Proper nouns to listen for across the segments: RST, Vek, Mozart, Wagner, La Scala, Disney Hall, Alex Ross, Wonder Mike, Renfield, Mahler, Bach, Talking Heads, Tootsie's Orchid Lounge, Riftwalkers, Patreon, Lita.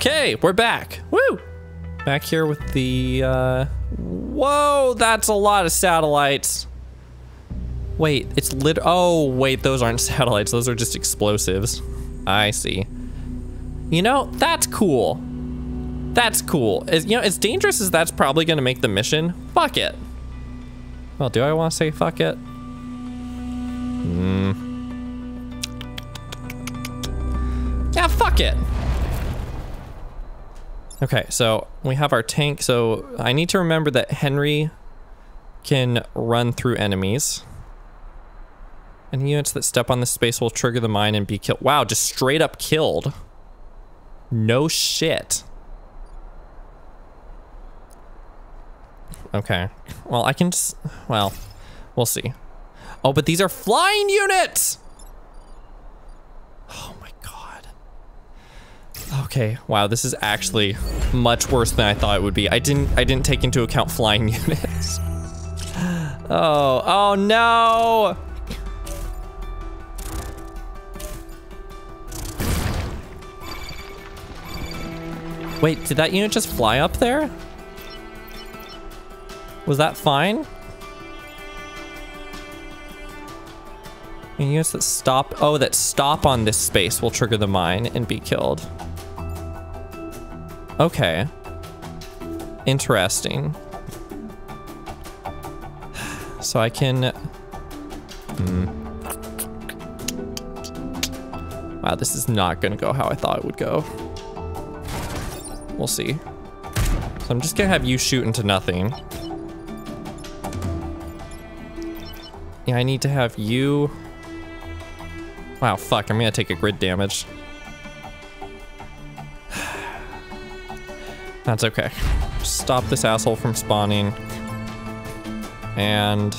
Okay, we're back. Woo! Back here with the, whoa, that's a lot of satellites. Wait, it's lit. Oh, wait, those aren't satellites. Those are just explosives. I see. You know, that's cool. That's cool. You know, as dangerous as that's probably going to make the mission, fuck it. Well, do I want to say fuck it? Yeah, fuck it. Okay, so we have our tank. So I need to remember that Henry can run through enemies. And units that step on this space will trigger the mine and be killed. Wow, just straight up killed. No shit. Okay. Well, I can just... well, we'll see. Oh, but these are flying units! Oh my god. Okay, wow, this is actually much worse than I thought it would be. I didn't take into account flying units. Oh, oh no! Wait, did that unit just fly up there? Was that fine? And units that stop, oh, that stop on this space will trigger the mine and be killed. Okay. Interesting. So I can, wow, this is not gonna go how I thought it would go. We'll see. So I'm just gonna have you shoot into nothing. Yeah, I need to have you... wow, fuck, I'm gonna take a grid damage. That's okay. Stop this asshole from spawning. And...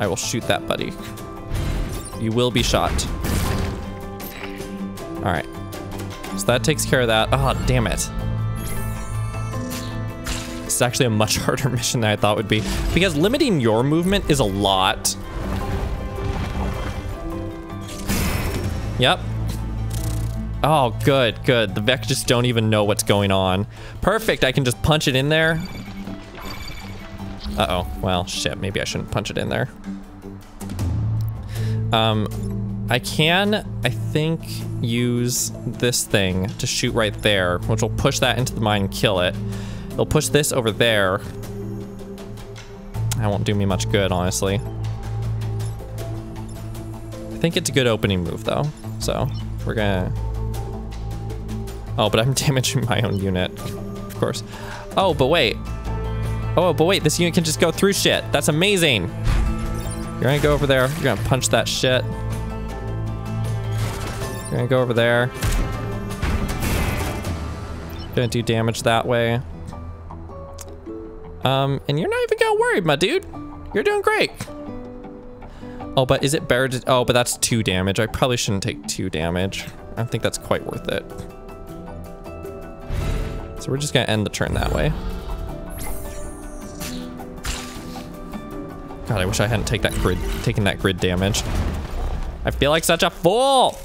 I will shoot that buddy. You will be shot. Alright. So that takes care of that. Ah, oh, damn it. This is actually a much harder mission than I thought it would be, because limiting your movement is a lot. Yep. Oh, good, good. The Vek just don't even know what's going on. Perfect, I can just punch it in there. Uh-oh, well, shit, maybe I shouldn't punch it in there. I can, I think, use this thing to shoot right there, which will push that into the mine and kill it. It'll push this over there. That won't do me much good, honestly. I think it's a good opening move, though. So, we're gonna... oh, but I'm damaging my own unit, of course. Oh, but wait. Oh, but wait, this unit can just go through shit. That's amazing. You're gonna go over there. You're gonna punch that shit. Gonna go over there. Gonna do damage that way. And you're not even gonna worry, my dude. You're doing great. Oh, but is it better to... oh, but that's 2 damage. I probably shouldn't take 2 damage. I don't think that's quite worth it. So we're just gonna end the turn that way. God, I wish I hadn't taken that grid damage. I feel like such a fool!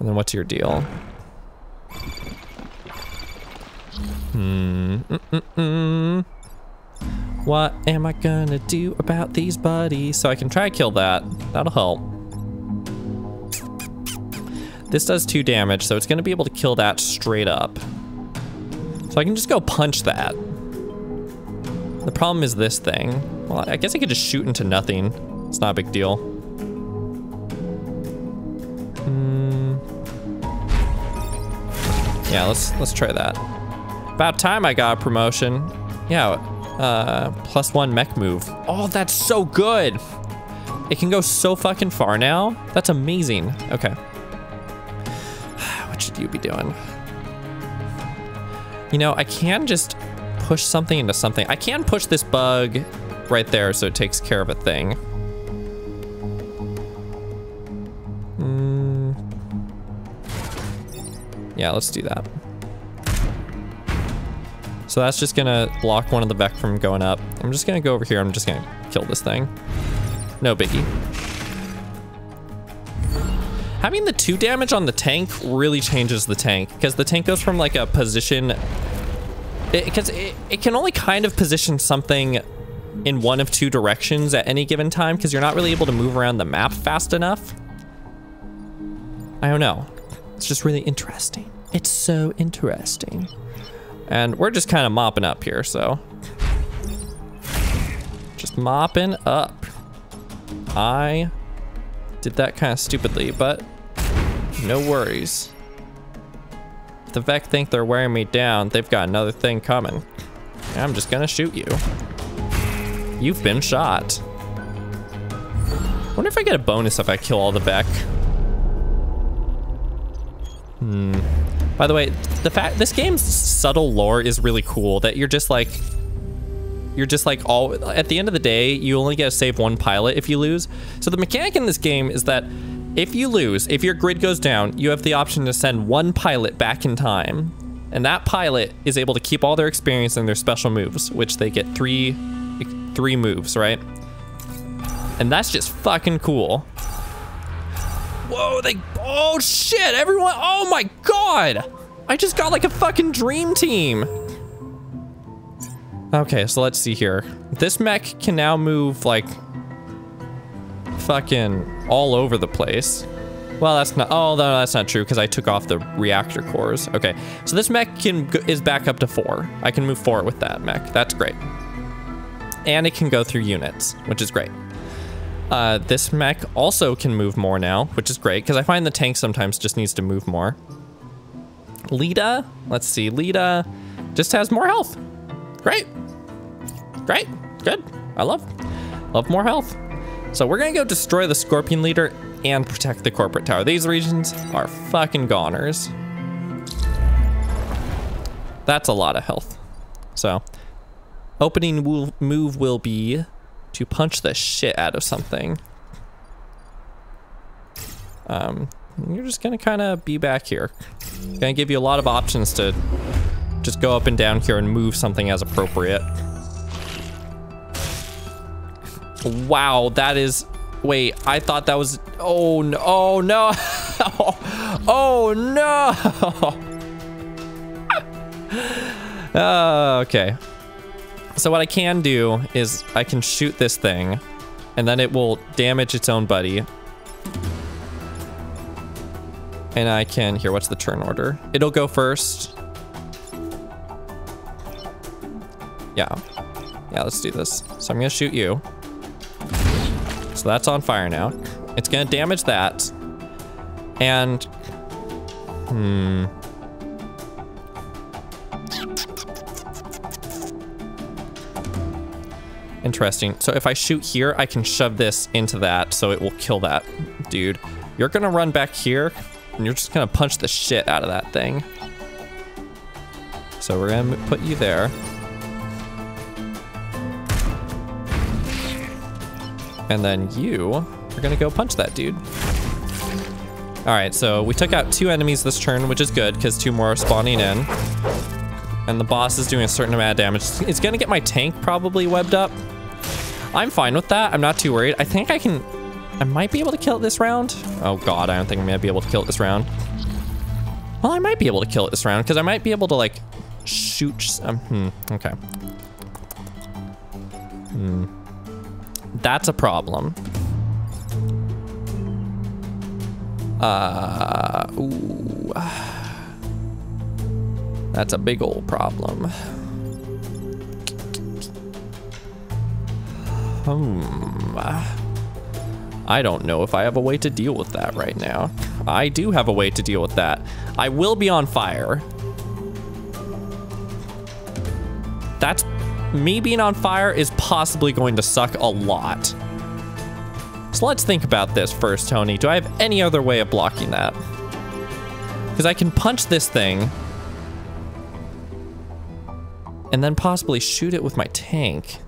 And then what's your deal? What am I gonna do about these buddies? So I can try kill that. That'll help. This does 2 damage, so it's gonna be able to kill that straight up. So I can just go punch that. The problem is this thing. Well, I guess I could just shoot into nothing. It's not a big deal. Yeah, let's try that. About time I got a promotion. Yeah, +1 mech move. Oh, that's so good. It can go so fucking far now. That's amazing. Okay. What should you be doing? You know, I can just push something into something. I can push this bug right there so it takes care of a thing. Yeah, let's do that. So that's just gonna block one of the Vek from going up. I'm just gonna go over here. I'm just gonna kill this thing. No biggie. Having the 2 damage on the tank really changes the tank, because the tank goes from like a position, because it can only kind of position something in one of 2 directions at any given time, because you're not really able to move around the map fast enough. I don't know. It's just really interesting. It's so interesting. And we're just kind of mopping up here, so. Just mopping up. I did that kind of stupidly, but no worries. If the Vek think they're wearing me down, they've got another thing coming. I'm just gonna shoot you. You've been shot. Wonder if I get a bonus if I kill all the Vek. By the way, the fact this game's subtle lore is really cool, that you're just like all at the end of the day, you only get to save one pilot if you lose. So the mechanic in this game is that if you lose, if your grid goes down, you have the option to send one pilot back in time. And that pilot is able to keep all their experience and their special moves, which they get three moves, right? And that's just fucking cool. Whoa, oh shit, everyone, oh my God. I just got like a fucking dream team. Okay, so let's see here. This mech can now move like fucking all over the place. Well, that's not, oh no, that's not true because I took off the reactor cores. Okay, so this mech is back up to 4. I can move 4 with that mech, that's great. And it can go through units, which is great. This mech also can move more now, which is great, because I find the tank sometimes just needs to move more. Lita, let's see, Lita just has more health. Great, great, good. I love more health. So we're gonna go destroy the Scorpion Leader and protect the corporate tower. These regions are fucking goners. That's a lot of health. So, opening move will be to punch the shit out of something. You're just gonna kind of be back here. Gonna give you a lot of options to just go up and down here and move something as appropriate. Wow, that is, wait, I thought that was, oh no, oh no, oh no. Okay. So what I can do is I can shoot this thing and then it will damage its own buddy. And I can, here, what's the turn order? It'll go first. Yeah, let's do this. So I'm gonna shoot you. So that's on fire now. It's gonna damage that. And, Interesting. So if I shoot here, I can shove this into that, so it will kill that dude. You're gonna run back here, and you're just gonna punch the shit out of that thing. So we're gonna put you there. And then you are gonna go punch that dude. All right, so we took out 2 enemies this turn, which is good, because 2 more are spawning in. And the boss is doing a certain amount of damage. It's gonna get my tank probably webbed up. I'm fine with that, I'm not too worried. I think I might be able to kill it this round. Oh God, I don't think I'm gonna be able to kill it this round. Well, I might be able to kill it this round, because I might be able to like shoot some, okay. That's a problem. Ooh. That's a big old problem. I don't know if I have a way to deal with that right now. I do have a way to deal with that. I will be on fire. That's, me being on fire is possibly going to suck a lot. So let's think about this first, Tony. Do I have any other way of blocking that? Because I can punch this thing and then possibly shoot it with my tank.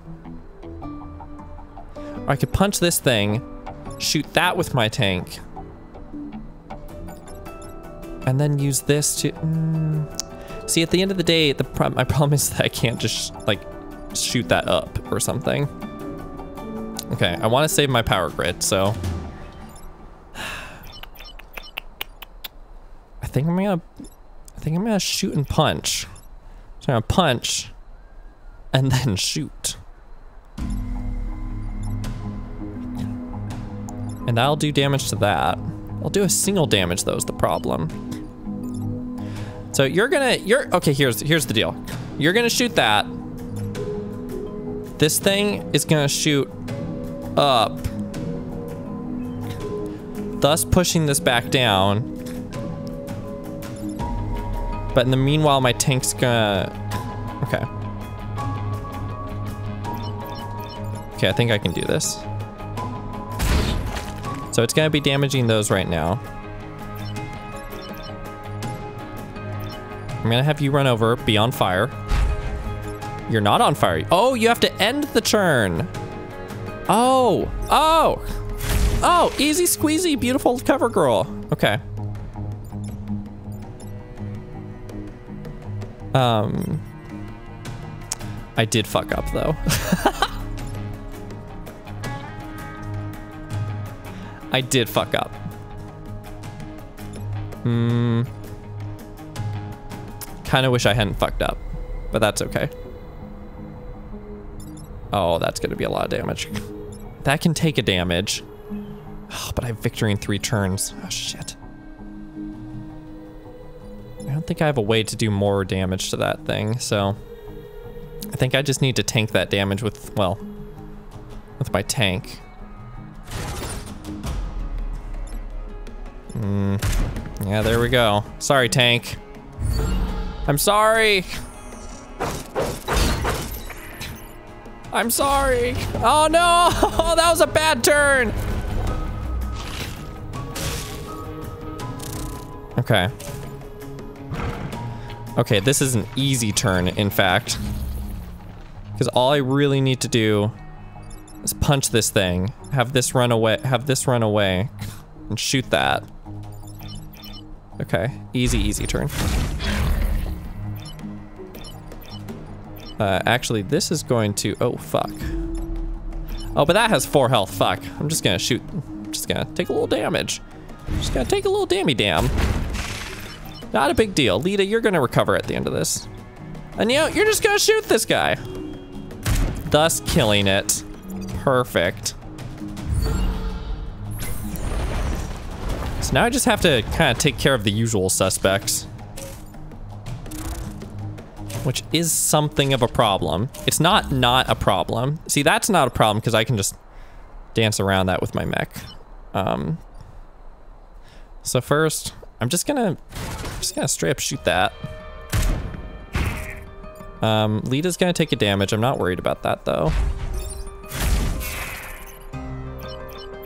Or I could punch this thing, shoot that with my tank, and then use this to... See, at the end of the day, my problem is that I can't just, like, shoot that up or something. Okay, I want to save my power grid, so I think I'm gonna shoot and punch. So I'm gonna punch and then shoot. And I'll do damage to that. I'll do a single damage though is the problem. So you're okay, here's the deal. You're gonna shoot that. This thing is gonna shoot up, thus pushing this back down. But in the meanwhile, my tank's gonna, okay. Okay, I think I can do this. So it's gonna be damaging those right now. I'm gonna have you run over, be on fire. You're not on fire. Oh, you have to end the turn. Oh, oh, oh, easy squeezy, beautiful cover girl. Okay. I did fuck up though. I did fuck up. Kind of wish I hadn't fucked up, but that's okay. Oh, that's gonna be a lot of damage. That can take a damage. Oh, but I have victory in 3 turns. Oh, shit. I don't think I have a way to do more damage to that thing, so... I think I just need to tank that damage with, well... with my tank. Yeah, there we go. Sorry, tank. I'm sorry! I'm sorry. Oh no, that was a bad turn. Okay. Okay, this is an easy turn, in fact. Because all I really need to do is punch this thing, have this run away, and shoot that. Okay, easy, easy turn. Actually, this is going to, oh, fuck. Oh, but that has 4 health, fuck. I'm just gonna shoot, I'm just gonna take a little damage. I'm just gonna take a little damn. Not a big deal. Lita, you're gonna recover at the end of this. And you know, you're just gonna shoot this guy. Thus killing it. Perfect. So now I just have to kind of take care of the usual suspects. Which is something of a problem. It's not a problem. See, that's not a problem because I can just dance around that with my mech. So first, I'm just gonna straight up shoot that. Lita's gonna take a damage. I'm not worried about that though.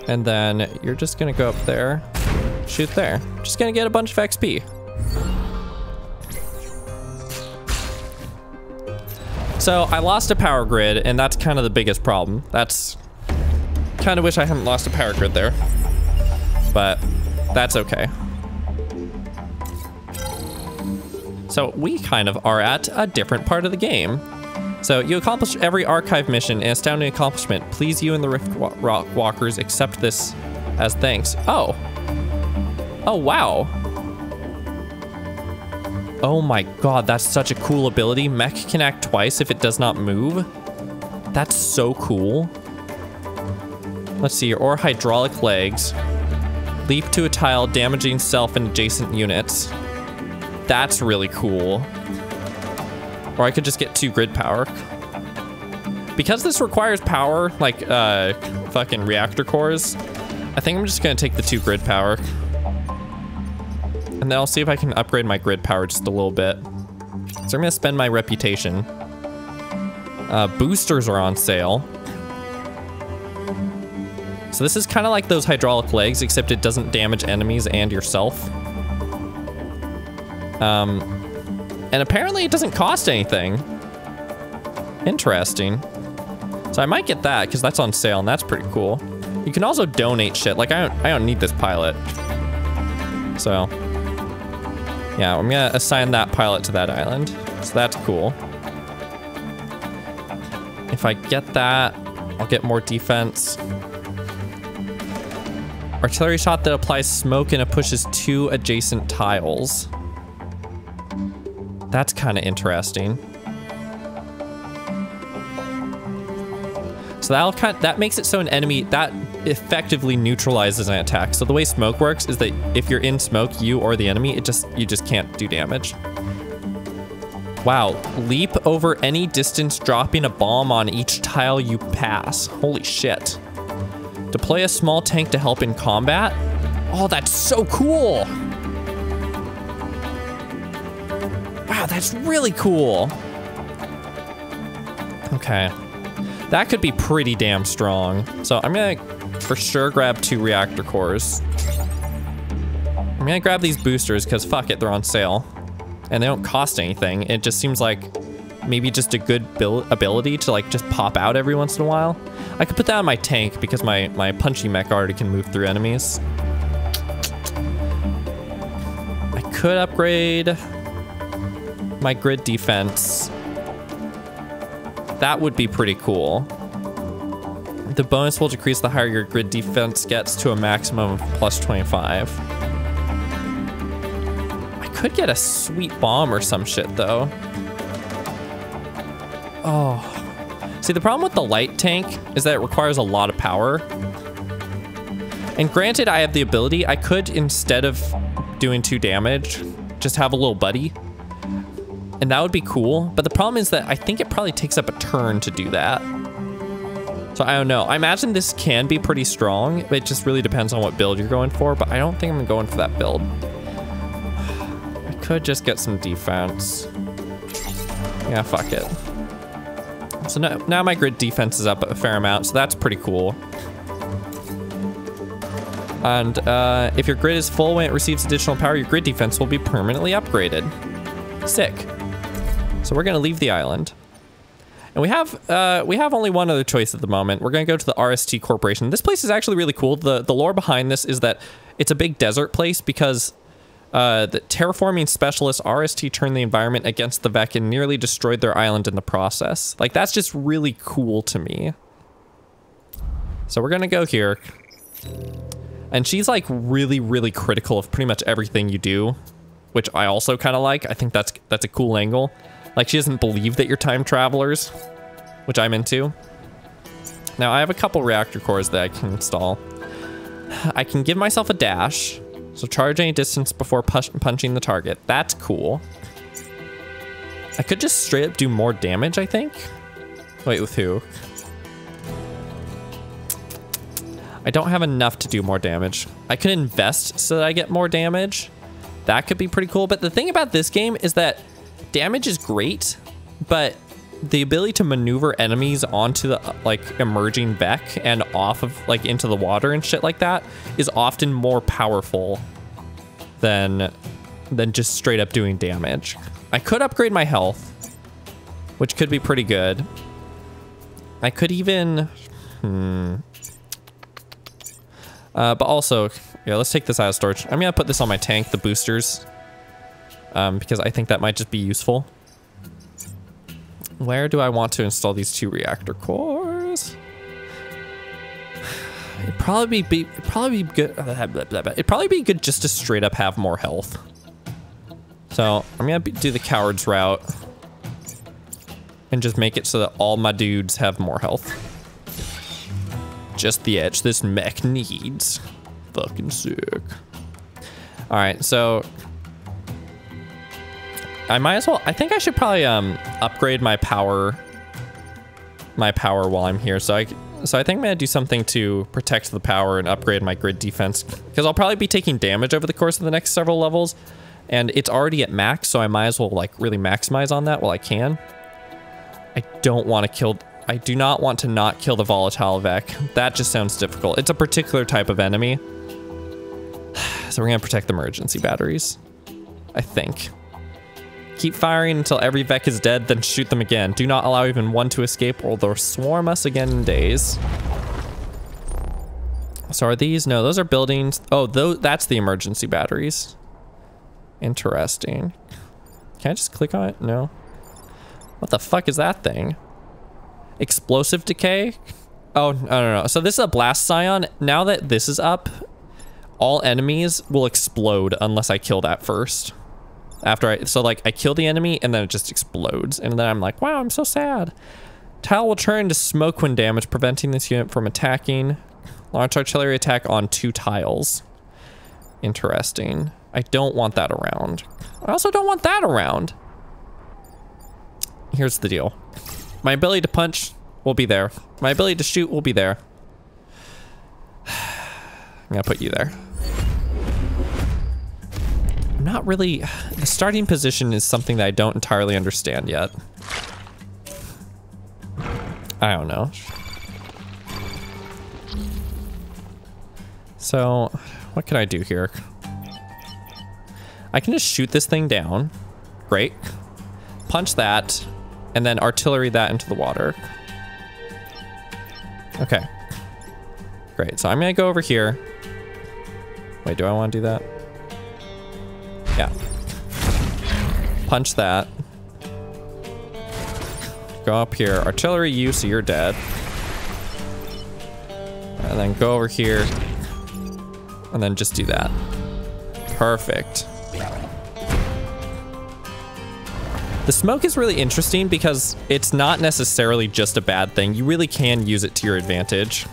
And then you're just gonna go up there, shoot there. Just gonna get a bunch of XP. So I lost a power grid, and that's kind of the biggest problem. That's kind of wish I hadn't lost a power grid there, but that's okay. So we kind of are at a different part of the game. So you accomplish every archive mission, an astounding accomplishment. Please, you and the Rift Walkers accept this as thanks. Oh. Oh, wow. Oh my god, that's such a cool ability. Mech can act twice if it does not move. That's so cool. Let's see here. Or hydraulic legs. Leap to a tile, damaging self and adjacent units. That's really cool. Or I could just get 2 grid power. Because this requires power, like fucking reactor cores, I think I'm just gonna take the 2 grid power. And then I'll see if I can upgrade my grid power just a little bit. So I'm gonna spend my reputation. Boosters are on sale. So this is kind of like those hydraulic legs, except it doesn't damage enemies and yourself. And apparently it doesn't cost anything. Interesting. So I might get that because that's on sale and that's pretty cool. You can also donate shit. Like I don't need this pilot. So. Yeah, I'm gonna assign that pilot to that island. So that's cool. If I get that, I'll get more defense. Artillery shot that applies smoke and it pushes 2 adjacent tiles. That's kind of interesting. So that makes it so an enemy that effectively neutralizes an attack. So the way smoke works is that if you're in smoke, you or the enemy, you just can't do damage. Wow, leap over any distance, dropping a bomb on each tile you pass. Holy shit. Deploy a small tank to help in combat. Oh, that's so cool. Wow, that's really cool. Okay. That could be pretty damn strong. So I'm gonna for sure grab 2 reactor cores. I'm gonna grab these boosters because fuck it, they're on sale. And they don't cost anything. It just seems like maybe just a good ability to like just pop out every once in a while. I could put that on my tank because my punchy mech already can move through enemies. I could upgrade my grid defense. That would be pretty cool. The bonus will decrease the higher your grid defense gets to a maximum of +25. Could get a sweet bomb or some shit though. Oh, see the problem with the light tank is that it requires a lot of power. And granted, I have the ability, I could instead of doing 2 damage, just have a little buddy. And that would be cool. But the problem is that I think it probably takes up a turn to do that. So I don't know. I imagine this can be pretty strong. It just really depends on what build you're going for, but I don't think I'm going for that build. Could just get some defense. Yeah, fuck it. So now my grid defense is up a fair amount, so that's pretty cool. And if your grid is full when it receives additional power, your grid defense will be permanently upgraded. Sick. So we're gonna leave the island. And we have only one other choice at the moment. We're gonna go to the RST Corporation. This place is actually really cool. The lore behind this is that it's a big desert place because the terraforming specialist RST turned the environment against the Vek and nearly destroyed their island in the process. Like, that's just really cool to me. So we're gonna go here. And she's like really, really critical of pretty much everything you do, which I also kind of like. I think that's a cool angle. Like, she doesn't believe that you're time travelers, which I'm into. Now, I have a couple reactor cores that I can install. I can give myself a dash. So charge any distance before punching the target. That's cool. I could just straight up do more damage, I think. Wait, with who? I don't have enough to do more damage. I could invest so that I get more damage. That could be pretty cool. But the thing about this game is that damage is great, but the ability to maneuver enemies onto the like emerging Vek and off of like into the water and shit like that is often more powerful than just straight up doing damage. I could upgrade my health, which could be pretty good. I could even, but also, yeah, let's take this out of storage. I'm gonna put this on my tank, the boosters, because I think that might just be useful. Where do I want to install these 2 reactor cores? It'd probably be good. It'd probably be good just to straight up have more health. So I'm gonna do the coward's route and just make it so that all my dudes have more health. Just the edge this mech needs. Fucking sick. All right, so. I might as well, I think I should probably upgrade my power while I'm here. So I think I'm gonna do something to protect the power and upgrade my grid defense because I'll probably be taking damage over the course of the next several levels and it's already at max, so I might as well like really maximize on that while I can. I do not want to not kill the volatile Vek. That just sounds difficult. It's a particular type of enemy. So we're gonna protect the emergency batteries, I think. Keep firing until every Vek is dead, then shoot them again. Do not allow even one to escape or they'll swarm us again in days. So are these? No, those are buildings. Oh, that's the emergency batteries. Interesting. Can I just click on it? No. What the fuck is that thing? Explosive decay? Oh, I don't know. So this is a blast scion. Now that this is up, all enemies will explode unless I kill that first. After I kill the enemy and then it just explodes. And then I'm like, wow, I'm so sad. Tile will turn to smoke when damaged, preventing this unit from attacking. Launch artillery attack on 2 tiles. Interesting. I don't want that around. I also don't want that around. Here's the deal. My ability to punch will be there. My ability to shoot will be there. I'm gonna put you there. I'm not really... The starting position is something that I don't entirely understand yet. I don't know. So, what can I do here? I can just shoot this thing down. Great. Punch that, and then artillery that into the water. Okay. Great, so I'm gonna go over here. Wait, do I wanna do that? Yeah. Punch that. Go up here. Artillery you, so you're dead. And then go over here. And then just do that. Perfect. The smoke is really interesting because it's not necessarily just a bad thing. You really can use it to your advantage.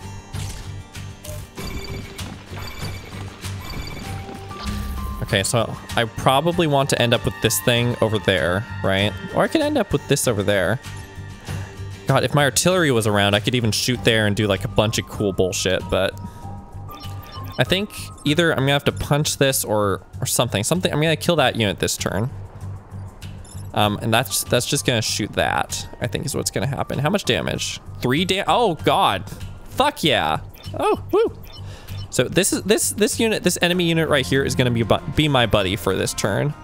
Okay, so I probably want to end up with this thing over there, right? Or I could end up with this over there. God, if my artillery was around, I could even shoot there and do like a bunch of cool bullshit, but... I think either I'm gonna have to punch this or something. I'm gonna kill that unit this turn. And that's just gonna shoot that, I think is what's gonna happen. How much damage? 3 damage? Oh, God. Fuck yeah. Oh, woo. So this is this enemy unit right here is gonna be my buddy for this turn.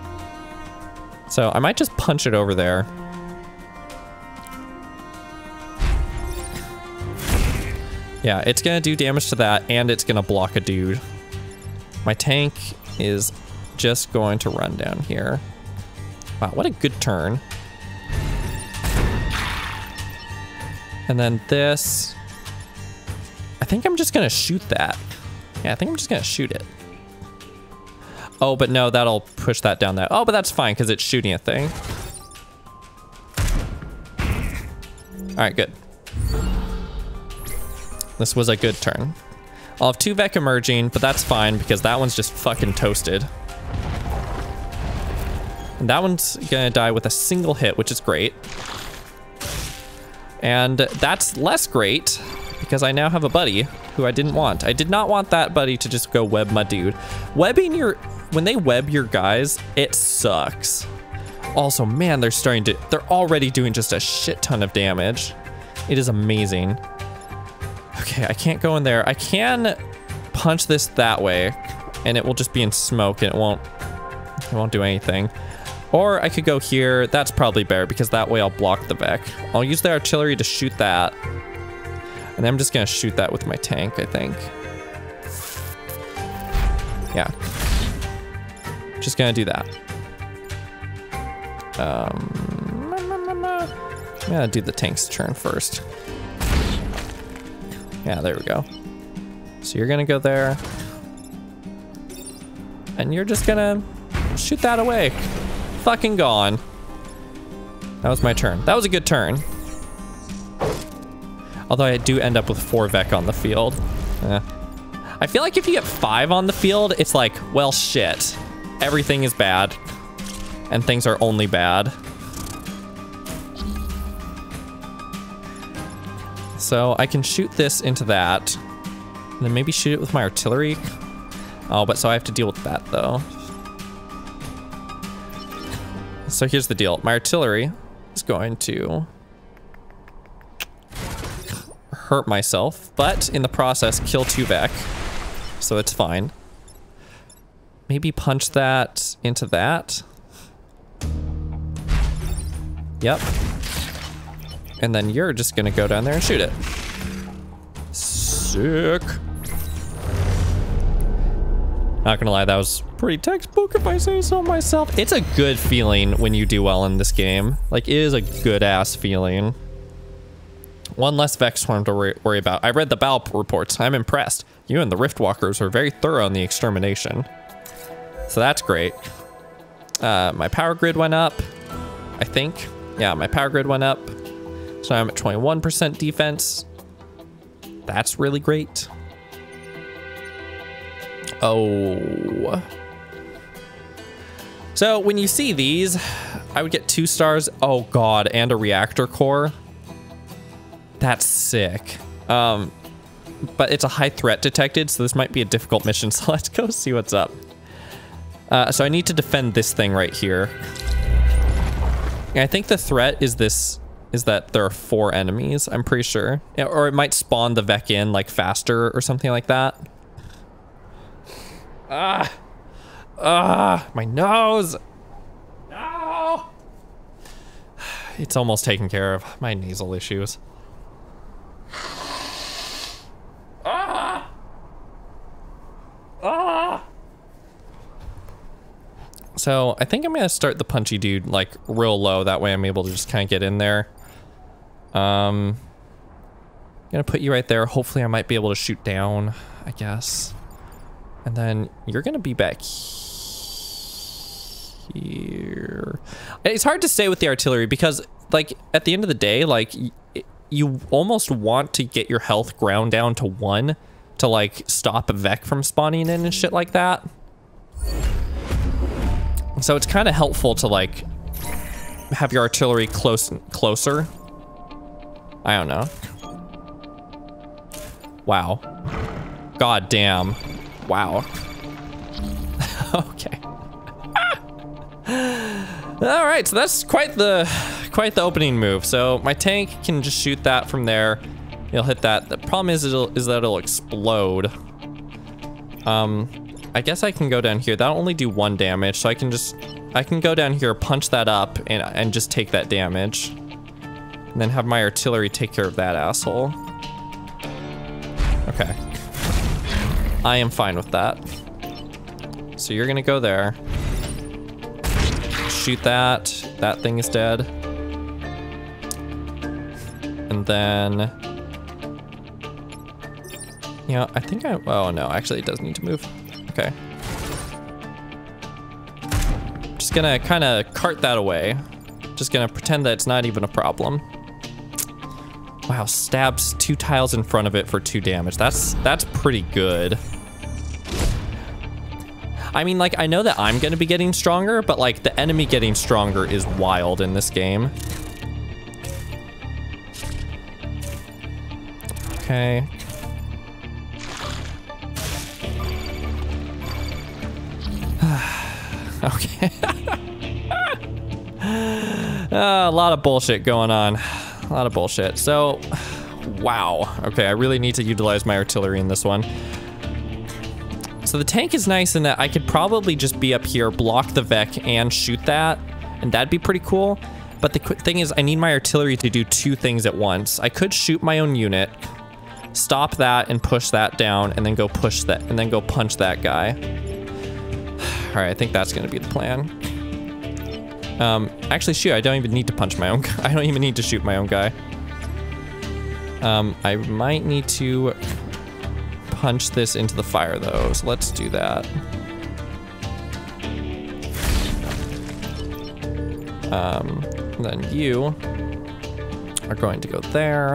So I might just punch it over there. Yeah, it's gonna do damage to that, and it's gonna block a dude. My tank is just going to run down here. Wow, what a good turn. And then this... I think I'm just gonna shoot that. Yeah, I think I'm just gonna shoot it. Oh, but no, that'll push that down there. Oh, but that's fine, because it's shooting a thing. Alright, good. This was a good turn. I'll have 2 Vek emerging, but that's fine because that one's just fucking toasted. And that one's gonna die with a single hit, which is great. And that's less great because I now have a buddy who I didn't want. I did not want that buddy to just go web my dude. When they web your guys, it sucks. Also, man, they're already doing just a shit ton of damage. It is amazing. Okay, I can't go in there. I can punch this that way, and it will just be in smoke, and it won't do anything. Or I could go here. That's probably better, because that way I'll block the Vek. I'll use the artillery to shoot that. And I'm just gonna shoot that with my tank, I think. Yeah. Just gonna do that. I'm gonna do the tank's turn first. Yeah, there we go. So you're gonna go there. And you're just gonna shoot that away. Fucking gone. That was my turn. That was a good turn. Although I do end up with 4 Vek on the field. I feel like if you get 5 on the field, it's like, well, shit. Everything is bad. And things are only bad. So I can shoot this into that, and then maybe shoot it with my artillery. Oh, but so I have to deal with that though. So here's the deal. My artillery is going to hurt myself, but in the process, kill 2 Vek. So it's fine. Maybe punch that into that. Yep. And then you're just gonna go down there and shoot it. Sick. Not gonna lie, that was pretty textbook if I say so myself. It's a good feeling when you do well in this game. Like, it is a good ass feeling. One less Vek swarm to worry about. I read the Balp reports. I'm impressed. You and the Riftwalkers are very thorough on the extermination. So that's great. My power grid went up, I think. Yeah, my power grid went up. So I'm at 21% defense. That's really great. Oh. So when you see these, I would get 2 stars. Oh God, and a reactor core. That's sick. But it's a high threat detected, so this might be a difficult mission. So let's go see what's up. So I need to defend this thing right here. And I think the threat is this, is that there are 4 enemies, I'm pretty sure. Or it might spawn the Vek in like faster or something like that. My nose. No. It's almost taken care of, my nasal issues. So I think I'm gonna start the punchy dude like real low. That way I'm able to just kind of get in there. Gonna put you right there. Hopefully I might be able to shoot down, I guess. And then you're gonna be back here. It's hard to say with the artillery because like at the end of the day, like you almost want to get your health ground down to 1 to like stop a Vek from spawning in and shit like that. So it's kind of helpful to like have your artillery closer. I don't know. Wow. God damn. Wow. Okay. All right, so that's quite the opening move. So my tank can just shoot that from there. It'll hit that. The problem is that it'll explode. I guess I can go down here. That'll only do 1 damage, so I can go down here, punch that up, and just take that damage. And then have my artillery take care of that asshole. Okay. I am fine with that. So you're gonna go there. Shoot that. That thing is dead. And then... you know, I think I... oh no, actually it does need to move. Okay. Just gonna kind of cart that away. Just gonna pretend that it's not even a problem. Wow, stabs 2 tiles in front of it for 2 damage. That's pretty good. I mean, like, I know that I'm gonna be getting stronger, but like the enemy getting stronger is wild in this game. Okay. Okay. A lot of bullshit going on. A lot of bullshit. So, wow. Okay, I really need to utilize my artillery in this one. So the tank is nice in that I could probably just be up here, block the Vek, and shoot that. And that'd be pretty cool. But the thing is, I need my artillery to do 2 things at once. I could shoot my own unit, stop that, and push that down, and then go push that, and then go punch that guy. All right, I think that's gonna be the plan. Actually, shoot, I don't even need to punch my own guy. I don't even need to shoot my own guy. I might need to punch this into the fire though, so let's do that. Then you are going to go there.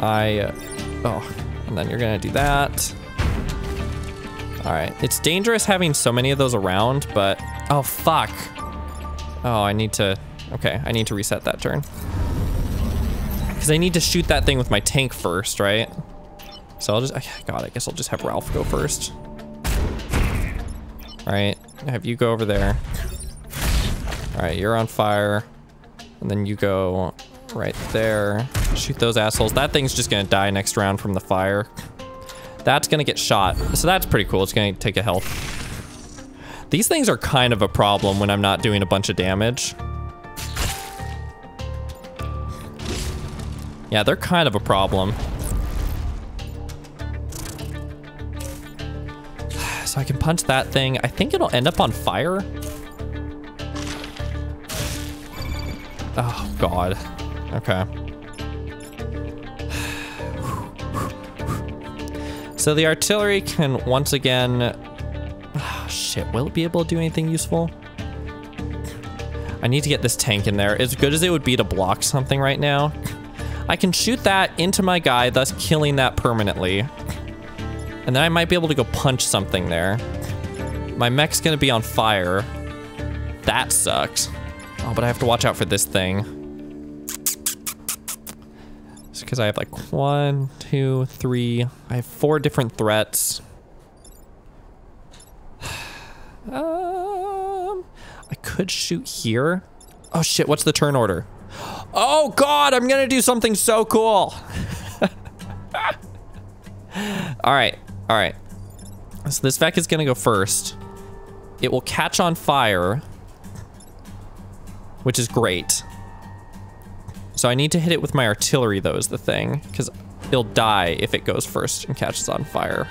And then you're gonna do that. All right, it's dangerous having so many of those around, but, oh fuck. Oh, I need to reset that turn. Because I need to shoot that thing with my tank first, right? So I'll just, God, I guess I'll just have Ralph go first. All right, have you go over there. All right, you're on fire. And then you go right there. Shoot those assholes. That thing's just gonna die next round from the fire. That's gonna get shot, so that's pretty cool. It's gonna take a health. These things are kind of a problem when I'm not doing a bunch of damage. Yeah, they're kind of a problem. So I can punch that thing. I think it'll end up on fire. Oh, God. Okay. So the artillery can once again... Oh, shit, will it be able to do anything useful? I need to get this tank in there. As good as it would be to block something right now, I can shoot that into my guy, thus killing that permanently. And then I might be able to go punch something there. My mech's gonna be on fire. That sucks. Oh, but I have to watch out for this thing. It's because I have like 1, 2, 3. I have 4 different threats. I could shoot here. Oh shit, what's the turn order? Oh God, I'm gonna do something so cool. All right. So this Vek is gonna go first. It will catch on fire, which is great. So I need to hit it with my artillery though is the thing, because it'll die if it goes first and catches on fire.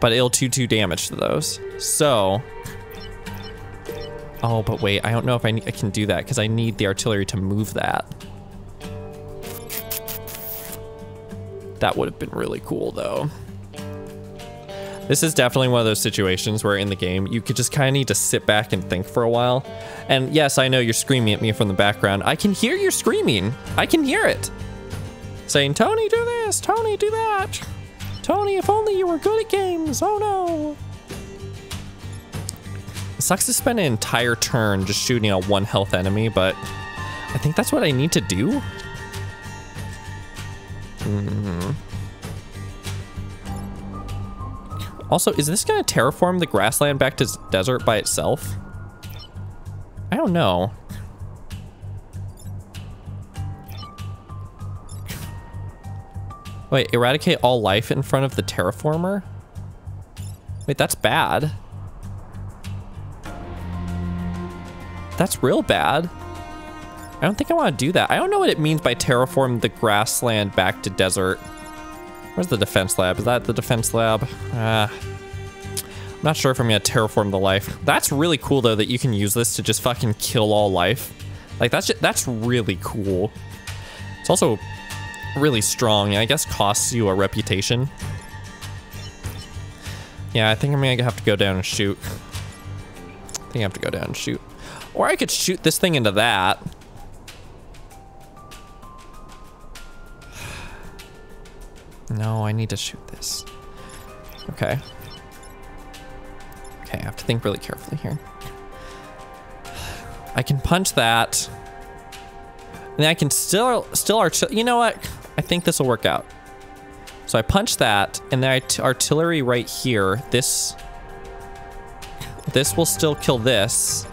But it'll do 2 damage to those. So, oh, but wait, I don't know if I can do that because I need the artillery to move that. That would have been really cool though. This is definitely one of those situations where in the game, you could just kind of need to sit back and think for a while. And yes, I know you're screaming at me from the background. I can hear you screaming. I can hear it. Saying, Tony, do this, Tony, do that. Tony, if only you were good at games, oh no. It sucks to spend an entire turn just shooting a 1 health enemy, but I think that's what I need to do. Also, is this gonna terraform the grassland back to desert by itself? I don't know. Wait, eradicate all life in front of the terraformer? Wait, that's bad. That's real bad. I don't think I want to do that. I don't know what it means by terraform the grassland back to desert. Where's the defense lab? Is that the defense lab? I'm not sure if I'm going to terraform the life. That's really cool, though, that you can use this to just fucking kill all life. Like, that's really cool. It's also... really strong, and I guess costs you a reputation. Yeah, I think I'm gonna have to go down and shoot. I think I have to go down and shoot. Or I could shoot this thing into that. No, I need to shoot this. Okay. Okay, I have to think really carefully here. I can punch that. And I can still you know what? I think this will work out. So I punch that, and then artillery right here. This will still kill this,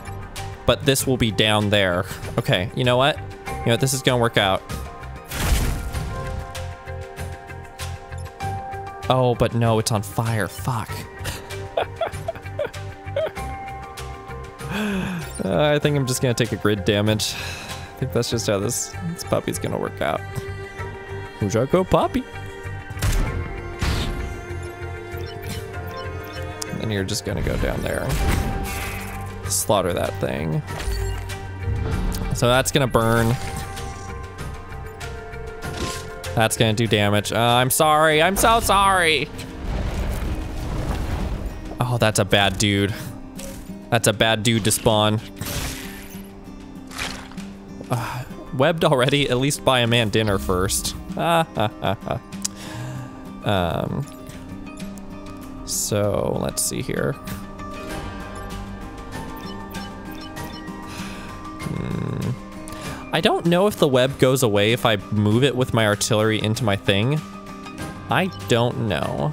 but this will be down there. Okay, you know what? You know what? This is gonna work out. Oh, but no, it's on fire. Fuck. I think I'm just gonna take a grid damage. I think that's just how this puppy's gonna work out. Mujako Poppy. And then you're just gonna go down there. Slaughter that thing. So that's gonna burn. That's gonna do damage. I'm sorry, I'm so sorry. Oh, that's a bad dude. That's a bad dude to spawn. Webbed already, at least buy a man dinner first. So let's see here. I don't know if the web goes away if I move it with my artillery into my thing. I don't know.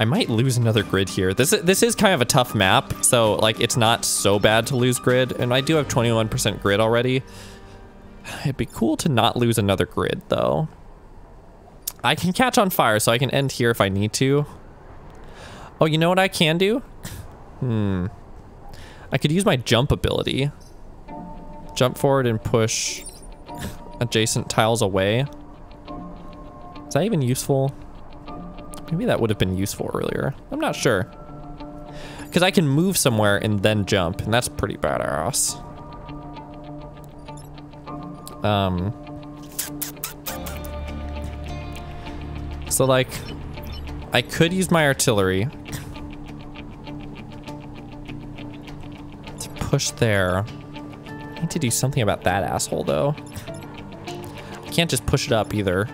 I might lose another grid here. This is kind of a tough map, so like it's not so bad to lose grid, and I do have 21% grid already. It'd be cool to not lose another grid though. I can catch on fire, so I can end here if I need to. Oh, you know what I can do? I could use my jump ability. Jump forward and push adjacent tiles away. Is that even useful? Maybe that would have been useful earlier. I'm not sure. Because I can move somewhere and then jump, and that's pretty badass. So like, I could use my artillery to push there. I need to do something about that asshole though. I can't just push it up either.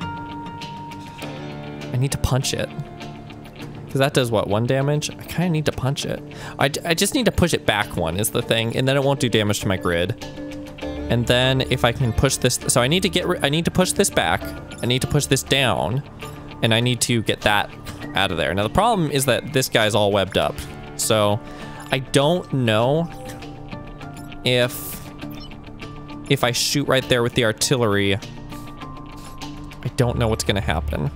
I need to punch it. Because that does what, 1 damage? I kind of need to punch it. I just need to push it back 1 is the thing, and then it won't do damage to my grid. And then if I can push this, so I need to I need to push this back. I need to push this down, and I need to get that out of there. Now the problem is that this guy's all webbed up, so I don't know if I shoot right there with the artillery, I don't know what's gonna happen.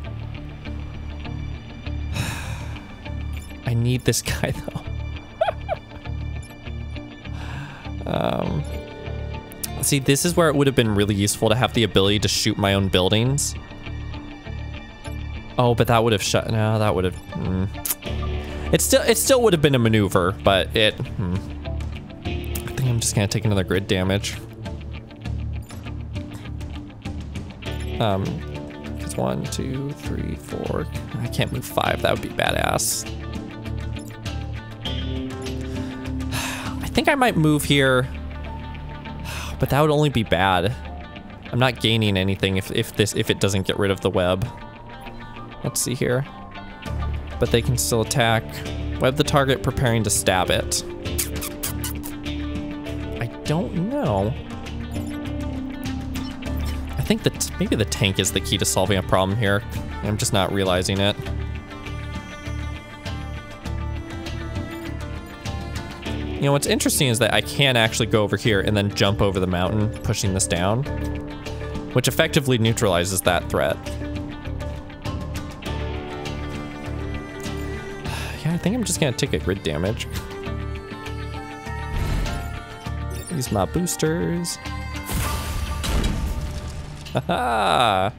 I need this guy though. See, this is where it would have been really useful to have the ability to shoot my own buildings. Oh, but that would have shut. No, that would have. It still would have been a maneuver, but it. I think I'm just gonna take another grid damage. 'Cause 1, 2, 3, 4. I can't move 5. That would be badass. I think I might move here. But that would only be bad. I'm not gaining anything if it doesn't get rid of the web. Let's see here. But they can still attack. Web the target, preparing to stab it. I don't know. I think that maybe the tank is the key to solving a problem here. I'm just not realizing it. You know, what's interesting is that I can actually go over here and then jump over the mountain, pushing this down, which effectively neutralizes that threat. Yeah, I think I'm just gonna take a grid damage. Use my boosters. Haha!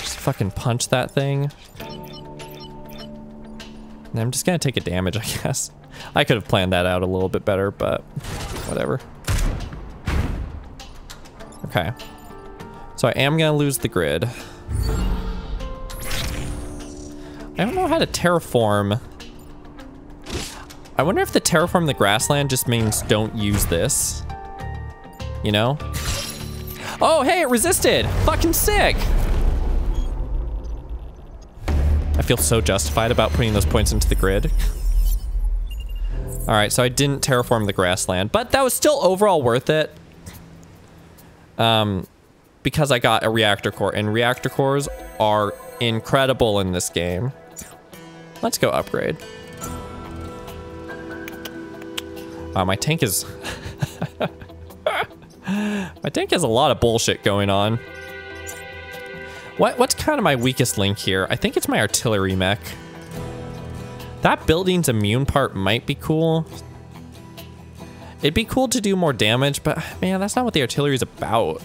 Just fucking punch that thing. I'm just gonna take a damage, I guess. I could have planned that out a little bit better, but whatever. Okay. So I am gonna lose the grid. I don't know how to terraform. I wonder if the terraform the grassland just means don't use this. You know? Oh, hey, it resisted! Fucking sick! I feel so justified about putting those points into the grid. All right, so I didn't terraform the grassland, but that was still overall worth it. Because I got a reactor core, and reactor cores are incredible in this game. Let's go upgrade. Wow, my tank is... my tank has a lot of bullshit going on. What's kind of my weakest link here? I think it's my artillery mech. That building's immune part might be cool. It'd be cool to do more damage, but man, that's not what the artillery's about.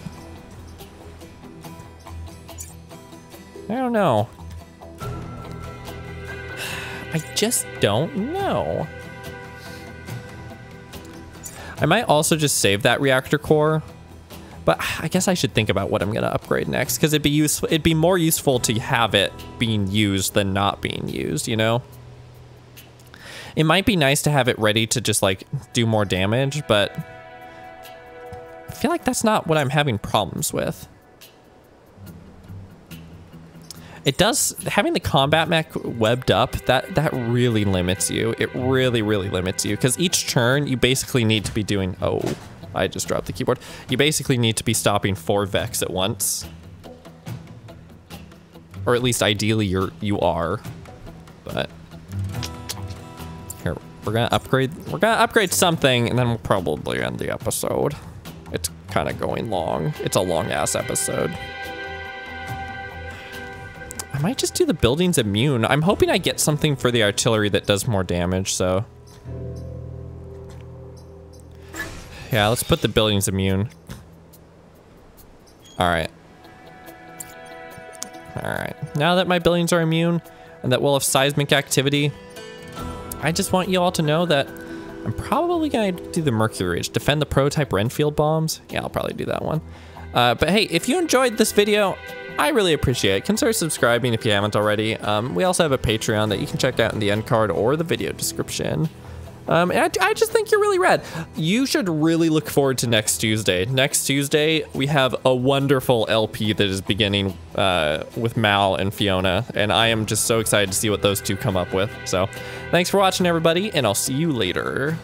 I don't know. I just don't know. I might also just save that reactor core. But I guess I should think about what I'm gonna upgrade next, because it'd be useful. It'd be more useful to have it being used than not being used, you know? It might be nice to have it ready to just like do more damage, but I feel like that's not what I'm having problems with. It does, having the combat mech webbed up, that really limits you. It really, really limits you, because each turn you basically need to be doing, oh. I just dropped the keyboard. You basically need to be stopping 4 Veks at once. Or at least ideally you are. But here, we're gonna upgrade something, and then we'll probably end the episode. It's kinda going long. It's a long ass episode. I might just do the buildings immune. I'm hoping I get something for the artillery that does more damage, so. Yeah, let's put the buildings immune. All right. Alright, now that my buildings are immune and that we'll have seismic activity, I just want you all to know that I'm probably going to do the Mercury Ridge, defend the prototype Renfield bombs. Yeah, I'll probably do that one. But hey, if you enjoyed this video, I really appreciate it. Consider subscribing if you haven't already. We also have a Patreon that you can check out in the end card or the video description. And I just think you're really rad. You should really look forward to next Tuesday. Next Tuesday, we have a wonderful LP that is beginning with Mal and Fiona, and I am just so excited to see what those two come up with. So thanks for watching, everybody, and I'll see you later.